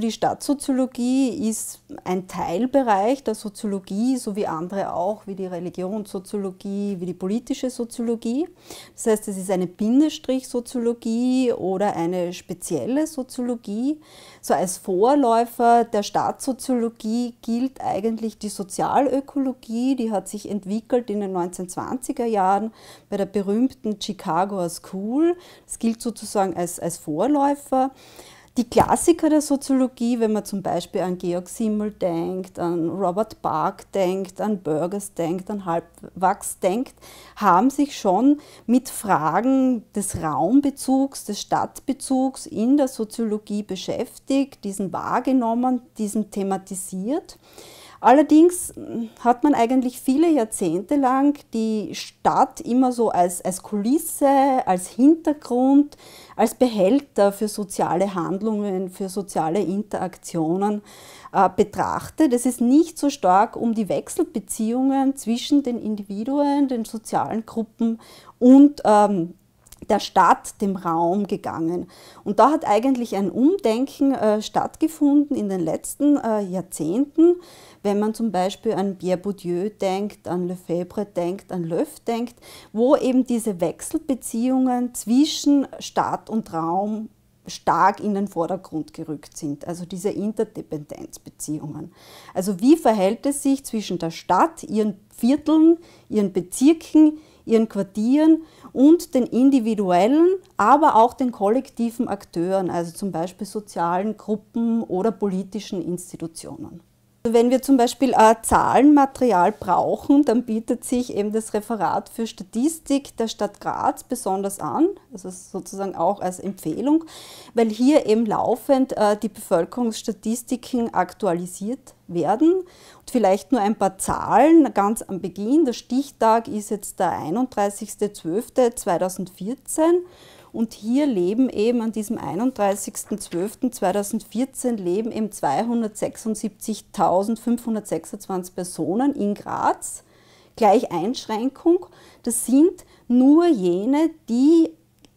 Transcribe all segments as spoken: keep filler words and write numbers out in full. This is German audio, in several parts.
Für die Stadtsoziologie ist ein Teilbereich der Soziologie, so wie andere auch, wie die Religionssoziologie, wie die politische Soziologie. Das heißt, es ist eine Bindestrichsoziologie oder eine spezielle Soziologie. So als Vorläufer der Stadtsoziologie gilt eigentlich die Sozialökologie, die hat sich entwickelt in den neunzehnhundertzwanziger Jahren bei der berühmten Chicagoer School. Das gilt sozusagen als, als Vorläufer. Die Klassiker der Soziologie, wenn man zum Beispiel an Georg Simmel denkt, an Robert Park denkt, an Burgess denkt, an Halbwachs denkt, haben sich schon mit Fragen des Raumbezugs, des Stadtbezugs in der Soziologie beschäftigt, diesen wahrgenommen, diesen thematisiert. Allerdings hat man eigentlich viele Jahrzehnte lang die Stadt immer so als, als Kulisse, als Hintergrund, als Behälter für soziale Handlungen, für soziale Interaktionen äh, betrachtet. Es ist nicht so stark um die Wechselbeziehungen zwischen den Individuen, den sozialen Gruppen und ähm, der Stadt, dem Raum gegangen. Und da hat eigentlich ein Umdenken äh, stattgefunden in den letzten äh, Jahrzehnten. Wenn man zum Beispiel an Pierre Bourdieu denkt, an Lefebvre denkt, an Löf denkt, wo eben diese Wechselbeziehungen zwischen Stadt und Raum stark in den Vordergrund gerückt sind, also diese Interdependenzbeziehungen. Also wie verhält es sich zwischen der Stadt, ihren Vierteln, ihren Bezirken, ihren Quartieren und den individuellen, aber auch den kollektiven Akteuren, also zum Beispiel sozialen Gruppen oder politischen Institutionen. Wenn wir zum Beispiel äh, Zahlenmaterial brauchen, dann bietet sich eben das Referat für Statistik der Stadt Graz besonders an, also sozusagen auch als Empfehlung, weil hier eben laufend äh, die Bevölkerungsstatistiken aktualisiert werden. Und vielleicht nur ein paar Zahlen ganz am Beginn. Der Stichtag ist jetzt der einunddreißigster zwölfter zweitausendvierzehn. Und hier leben eben an diesem einunddreißigsten zwölften zweitausendvierzehn leben eben zweihundertsechsundsiebzigtausendfünfhundertsechsundzwanzig Personen in Graz. Gleich Einschränkung, das sind nur jene, die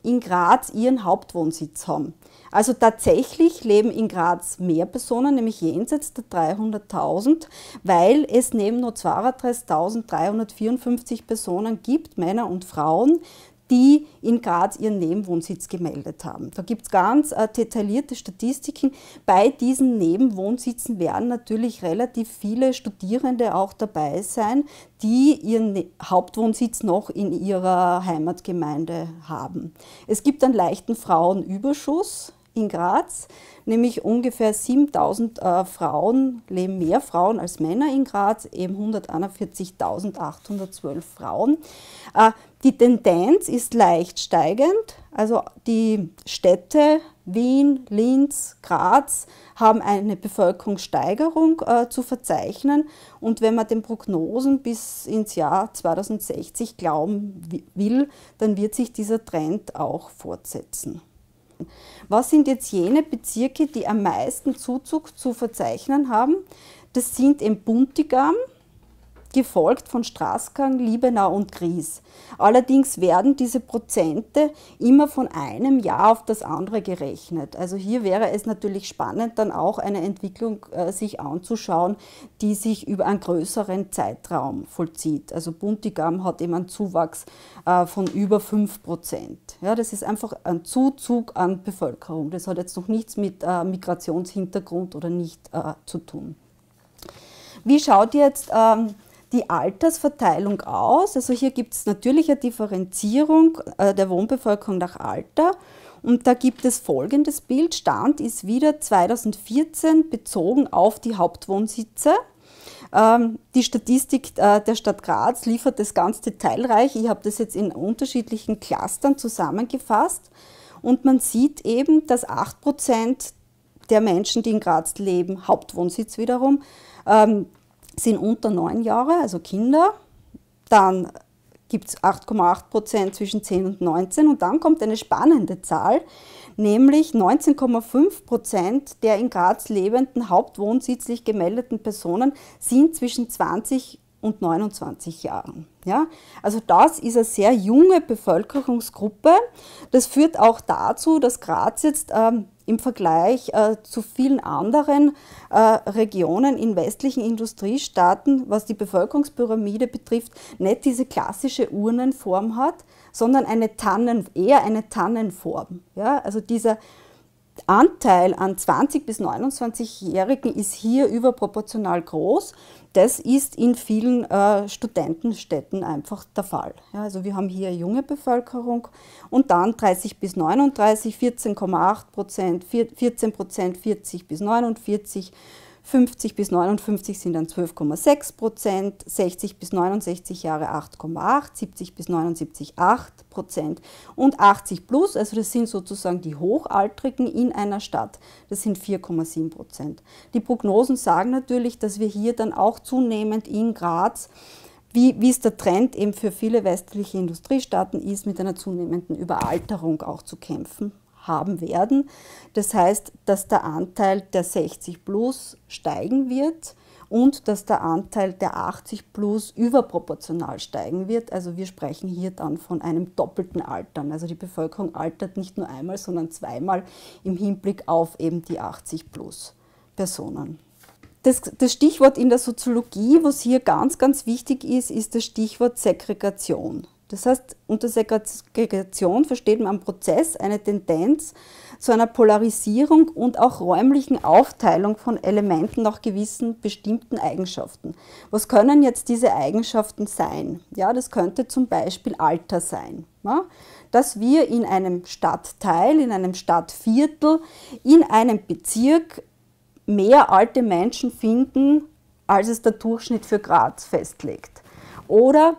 in Graz ihren Hauptwohnsitz haben. Also tatsächlich leben in Graz mehr Personen, nämlich jenseits der dreihunderttausend, weil es neben nur zweiunddreißigtausenddreihundertvierundfünfzig Personen gibt, Männer und Frauen, die in Graz ihren Nebenwohnsitz gemeldet haben. Da gibt es ganz äh, detaillierte Statistiken. Bei diesen Nebenwohnsitzen werden natürlich relativ viele Studierende auch dabei sein, die ihren ne Hauptwohnsitz noch in ihrer Heimatgemeinde haben. Es gibt einen leichten Frauenüberschuss in Graz, nämlich ungefähr siebentausend äh, Frauen, leben mehr Frauen als Männer in Graz, eben hunderteinundvierzigtausendachthundertzwölf Frauen. Äh, die Tendenz ist leicht steigend, also die Städte Wien, Linz, Graz haben eine Bevölkerungssteigerung äh, zu verzeichnen, und wenn man den Prognosen bis ins Jahr zweitausendsechzig glauben will, dann wird sich dieser Trend auch fortsetzen. Was sind jetzt jene Bezirke, die am meisten Zuzug zu verzeichnen haben? Das sind im Buntigam, gefolgt von Straßgang, Liebenau und Gries. Allerdings werden diese Prozente immer von einem Jahr auf das andere gerechnet. Also hier wäre es natürlich spannend, dann auch eine Entwicklung äh, sich anzuschauen, die sich über einen größeren Zeitraum vollzieht. Also Buntigam hat eben einen Zuwachs äh, von über fünf Prozent. Ja, das ist einfach ein Zuzug an Bevölkerung. Das hat jetzt noch nichts mit äh, Migrationshintergrund oder nicht äh, zu tun. Wie schaut jetzt ähm, die Altersverteilung aus? Also hier gibt es natürlich eine Differenzierung äh, der Wohnbevölkerung nach Alter, und da gibt es folgendes Bild. Stand ist wieder zweitausendvierzehn bezogen auf die Hauptwohnsitze. Ähm, die Statistik äh, der Stadt Graz liefert das ganz detailreich. Ich habe das jetzt in unterschiedlichen Clustern zusammengefasst, und man sieht eben, dass acht Prozent der Menschen, die in Graz leben, Hauptwohnsitz wiederum, ähm, sind unter neun Jahre, also Kinder. Dann gibt es acht Komma acht Prozent zwischen zehn und neunzehn, und dann kommt eine spannende Zahl, nämlich neunzehn Komma fünf Prozent der in Graz lebenden hauptwohnsitzlich gemeldeten Personen sind zwischen 20 und neunundzwanzig Jahren. Ja? Also das ist eine sehr junge Bevölkerungsgruppe. Das führt auch dazu, dass Graz jetzt ähm, im Vergleich äh, zu vielen anderen äh, Regionen in westlichen Industriestaaten, was die Bevölkerungspyramide betrifft, nicht diese klassische Urnenform hat, sondern eine Tannen, eher eine Tannenform. Ja? Also dieser Anteil an zwanzig- bis neunundzwanzigjährigen ist hier überproportional groß. Das ist in vielen äh, Studentenstädten einfach der Fall. Ja, also wir haben hier junge Bevölkerung und dann dreißig bis neununddreißig, vierzehn Komma acht Prozent, vierzehn Prozent, vierzig bis neunundvierzig, fünfzig bis neunundfünfzig sind dann zwölf Komma sechs Prozent, sechzig bis neunundsechzig Jahre acht Komma acht, siebzig bis neunundsiebzig acht Prozent und achtzig plus, also das sind sozusagen die Hochaltrigen in einer Stadt, das sind vier Komma sieben Prozent. Die Prognosen sagen natürlich, dass wir hier dann auch zunehmend in Graz, wie, wie es der Trend eben für viele westliche Industriestaaten ist, mit einer zunehmenden Überalterung auch zu kämpfen haben werden. Das heißt, dass der Anteil der sechzig plus steigen wird und dass der Anteil der achtzig plus überproportional steigen wird. Also wir sprechen hier dann von einem doppelten Altern. Also die Bevölkerung altert nicht nur einmal, sondern zweimal im Hinblick auf eben die achtzig plus Personen. Das, das Stichwort in der Soziologie, was hier ganz, ganz wichtig ist, ist das Stichwort Segregation. Das heißt, unter Segregation versteht man einen Prozess, eine Tendenz zu einer Polarisierung und auch räumlichen Aufteilung von Elementen nach gewissen bestimmten Eigenschaften. Was können jetzt diese Eigenschaften sein? Ja, das könnte zum Beispiel Alter sein. Ja? Dass wir in einem Stadtteil, in einem Stadtviertel, in einem Bezirk mehr alte Menschen finden, als es der Durchschnitt für Graz festlegt. Oder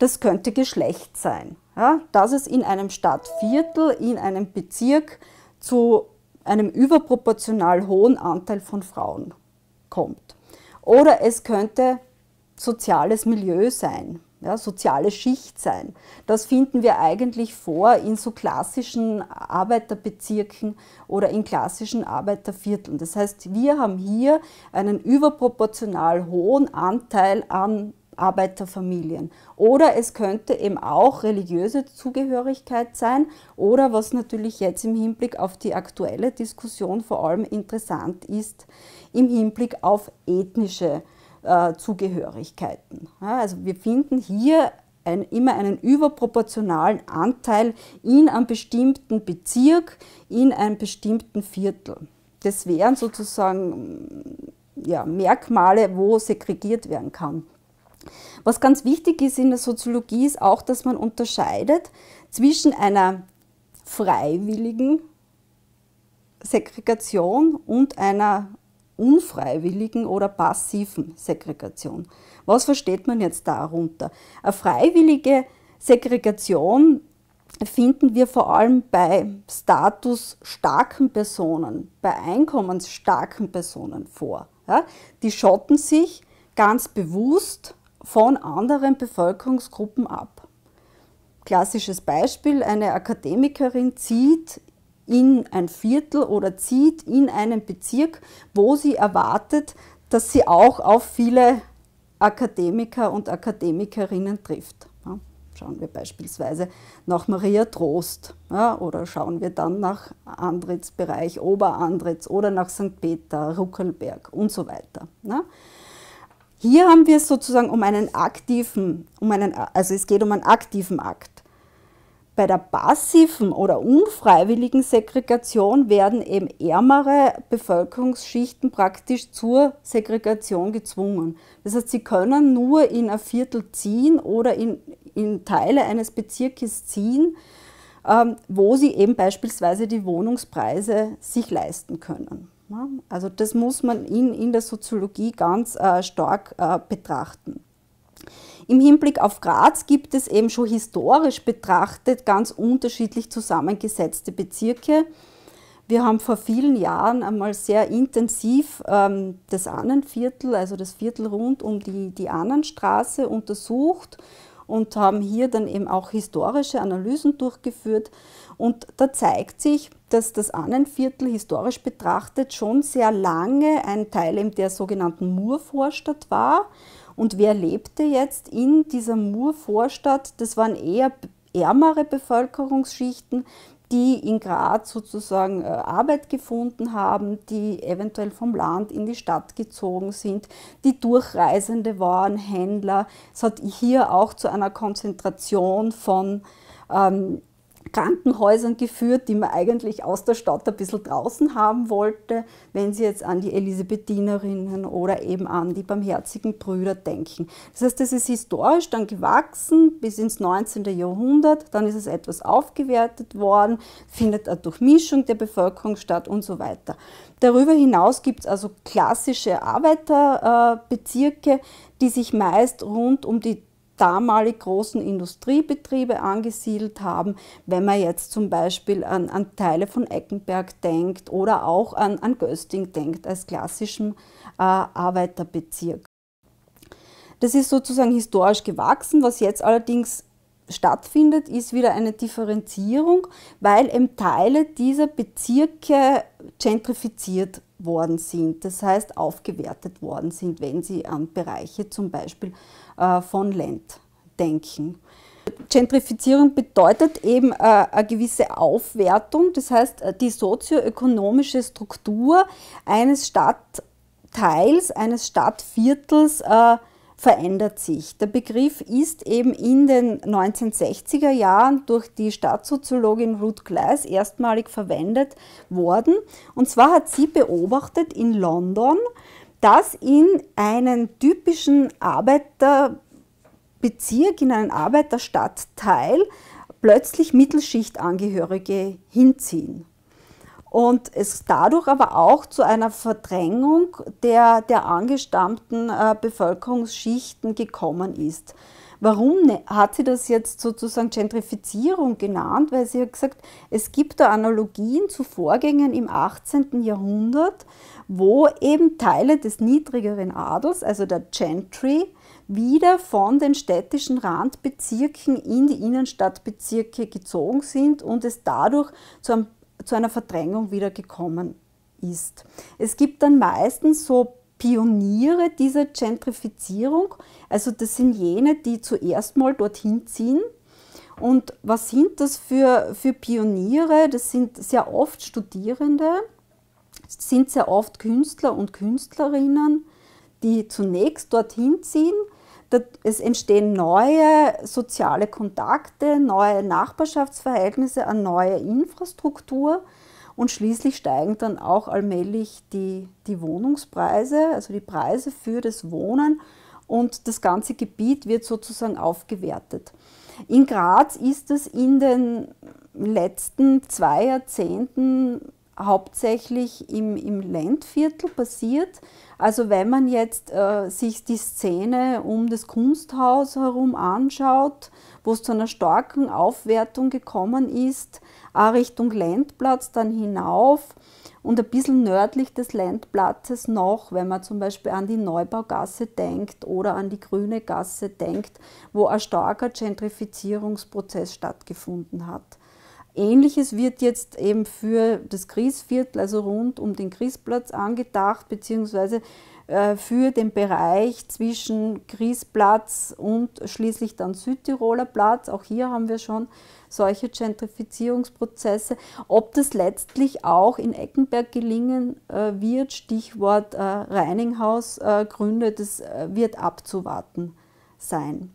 das könnte Geschlecht sein, ja, dass es in einem Stadtviertel, in einem Bezirk zu einem überproportional hohen Anteil von Frauen kommt. Oder es könnte soziales Milieu sein, ja, soziale Schicht sein. Das finden wir eigentlich vor in so klassischen Arbeiterbezirken oder in klassischen Arbeitervierteln. Das heißt, wir haben hier einen überproportional hohen Anteil an Arbeiterfamilien. Oder es könnte eben auch religiöse Zugehörigkeit sein oder was natürlich jetzt im Hinblick auf die aktuelle Diskussion vor allem interessant ist, im Hinblick auf ethnische äh, Zugehörigkeiten. Ja, also wir finden hier ein, immer einen überproportionalen Anteil in einem bestimmten Bezirk, in einem bestimmten Viertel. Das wären sozusagen ja, Merkmale, wo segregiert werden kann. Was ganz wichtig ist in der Soziologie, ist auch, dass man unterscheidet zwischen einer freiwilligen Segregation und einer unfreiwilligen oder passiven Segregation. Was versteht man jetzt darunter? Eine freiwillige Segregation finden wir vor allem bei statusstarken Personen, bei einkommensstarken Personen vor. Ja? Die schotten sich ganz bewusst von anderen Bevölkerungsgruppen ab. Klassisches Beispiel, eine Akademikerin zieht in ein Viertel oder zieht in einen Bezirk, wo sie erwartet, dass sie auch auf viele Akademiker und Akademikerinnen trifft. Ja, schauen wir beispielsweise nach Maria Trost, ja, oder schauen wir dann nach Andritzbereich, Oberandritz oder nach Sankt Peter, Ruckelberg und so weiter. Ja. Hier haben wir es sozusagen um einen aktiven, um einen, also es geht um einen aktiven Akt. Bei der passiven oder unfreiwilligen Segregation werden eben ärmere Bevölkerungsschichten praktisch zur Segregation gezwungen. Das heißt, sie können nur in ein Viertel ziehen oder in, in Teile eines Bezirkes ziehen, ähm, wo sie eben beispielsweise die Wohnungspreise sich leisten können. Also das muss man in, in der Soziologie ganz äh, stark äh, betrachten. Im Hinblick auf Graz gibt es eben schon historisch betrachtet ganz unterschiedlich zusammengesetzte Bezirke. Wir haben vor vielen Jahren einmal sehr intensiv ähm, das Annenviertel, also das Viertel rund um die, die Annenstraße untersucht und haben hier dann eben auch historische Analysen durchgeführt. Und da zeigt sich, dass das Annenviertel historisch betrachtet schon sehr lange ein Teil eben der sogenannten Murvorstadt war. Und wer lebte jetzt in dieser Murvorstadt? Das waren eher ärmere Bevölkerungsschichten, die in Graz sozusagen Arbeit gefunden haben, die eventuell vom Land in die Stadt gezogen sind, die Durchreisende waren, Händler. Es hat hier auch zu einer Konzentration von ähm, Krankenhäusern geführt, die man eigentlich aus der Stadt ein bisschen draußen haben wollte, wenn Sie jetzt an die Elisabethinerinnen oder eben an die barmherzigen Brüder denken. Das heißt, das ist historisch dann gewachsen bis ins neunzehnte Jahrhundert, dann ist es etwas aufgewertet worden, findet eine Durchmischung der Bevölkerung statt und so weiter. Darüber hinaus gibt es also klassische Arbeiterbezirke, die sich meist rund um die damalige großen Industriebetriebe angesiedelt haben, wenn man jetzt zum Beispiel an, an Teile von Eckenberg denkt oder auch an, an Gösting denkt als klassischen äh, Arbeiterbezirk. Das ist sozusagen historisch gewachsen, was jetzt allerdings stattfindet, ist wieder eine Differenzierung, weil eben Teile dieser Bezirke gentrifiziert worden sind, das heißt aufgewertet worden sind, wenn Sie an Bereiche zum Beispiel von Lend denken. Gentrifizierung bedeutet eben eine gewisse Aufwertung, das heißt die sozioökonomische Struktur eines Stadtteils, eines Stadtviertels verändert sich. Der Begriff ist eben in den neunzehnhundertsechziger Jahren durch die Stadtsoziologin Ruth Glass erstmalig verwendet worden. Und zwar hat sie beobachtet in London, dass in einen typischen Arbeiterbezirk, in einen Arbeiterstadtteil plötzlich Mittelschichtangehörige hinziehen. Und es dadurch aber auch zu einer Verdrängung der, der angestammten äh, Bevölkerungsschichten gekommen ist. Warum ne, hat sie das jetzt sozusagen Gentrifizierung genannt? Weil sie hat gesagt, es gibt da Analogien zu Vorgängen im achtzehnten Jahrhundert, wo eben Teile des niedrigeren Adels, also der Gentry, wieder von den städtischen Randbezirken in die Innenstadtbezirke gezogen sind und es dadurch zu einem zu einer Verdrängung wieder gekommen ist. Es gibt dann meistens so Pioniere dieser Gentrifizierung, also das sind jene, die zuerst mal dorthin ziehen. Und was sind das für, für Pioniere? Das sind sehr oft Studierende, sind sehr oft Künstler und Künstlerinnen, die zunächst dorthin ziehen. Es entstehen neue soziale Kontakte, neue Nachbarschaftsverhältnisse, eine neue Infrastruktur und schließlich steigen dann auch allmählich die, die Wohnungspreise, also die Preise für das Wohnen und das ganze Gebiet wird sozusagen aufgewertet. In Graz ist es in den letzten zwei Jahrzehnten hauptsächlich im, im Lendviertel passiert. Also wenn man jetzt äh, sich die Szene um das Kunsthaus herum anschaut, wo es zu einer starken Aufwertung gekommen ist, auch Richtung Lendplatz dann hinauf und ein bisschen nördlich des Lendplatzes noch, wenn man zum Beispiel an die Neubaugasse denkt oder an die Grüne Gasse denkt, wo ein starker Gentrifizierungsprozess stattgefunden hat. Ähnliches wird jetzt eben für das Griesviertel, also rund um den Griesplatz angedacht, beziehungsweise äh, für den Bereich zwischen Griesplatz und schließlich dann Südtiroler Platz. Auch hier haben wir schon solche Gentrifizierungsprozesse. Ob das letztlich auch in Eckenberg gelingen äh, wird, Stichwort äh, Reininghaus, äh, Gründe, das äh, wird abzuwarten sein.